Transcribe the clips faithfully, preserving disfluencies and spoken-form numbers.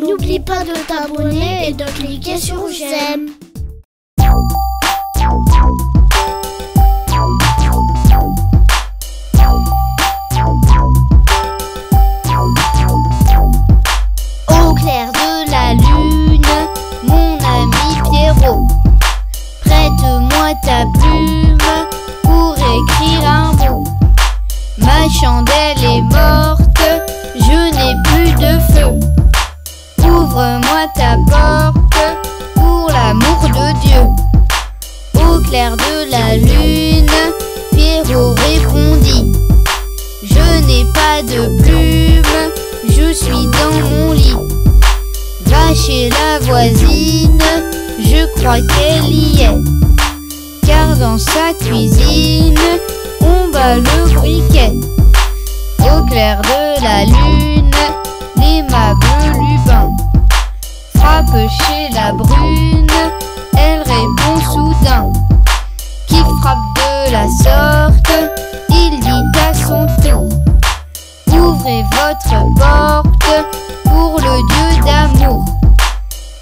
N'oublie pas de t'abonner et de cliquer sur j'aime. Au clair de la lune, mon ami Pierrot, prête-moi ta plume pour écrire un mot. Ma chandelle est morte, je n'ai plus de feu. Ouvre-moi ta porte, pour l'amour de Dieu. Au clair de la lune, Pierrot répondit: je n'ai pas de plume, je suis dans mon lit. Va chez la voisine, je crois qu'elle y est, car dans sa cuisine, on bat le briquet. Au clair de la lune, l'aimable Lubin frappe chez la brune, elle répond soudain. Qui frappe de la sorte, il dit à son tour: ouvrez votre porte pour le Dieu d'amour.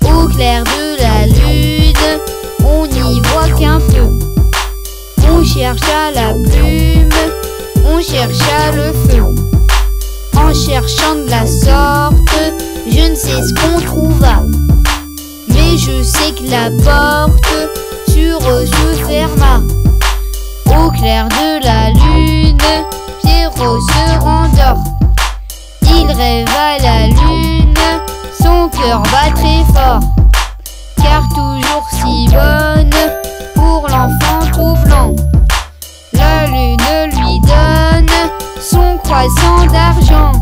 Au clair de la lune, on n'y voit qu'un feu. On cherche à la plume, on cherche à le feu. En cherchant de la sorte, je ne sais ce qu'on trouva. Mais je sais que la porte sur eux se ferma. Au clair de la lune, Pierrot se rendort. Il rêve à la lune, son cœur bat très fort. Car toujours si bonne pour l'enfant troublant, la lune lui donne son croissant d'argent.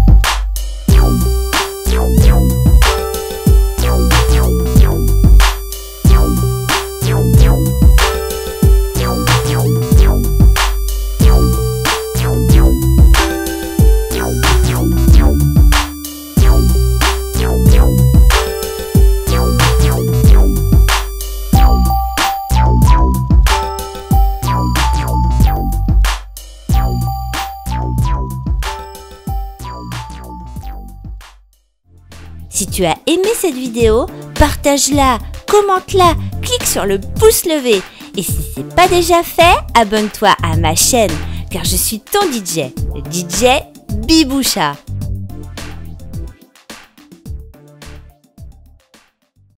Si tu as aimé cette vidéo, partage-la, commente-la, clique sur le pouce levé. Et si ce n'est pas déjà fait, abonne-toi à ma chaîne, car je suis ton D J, le D J Biboucha.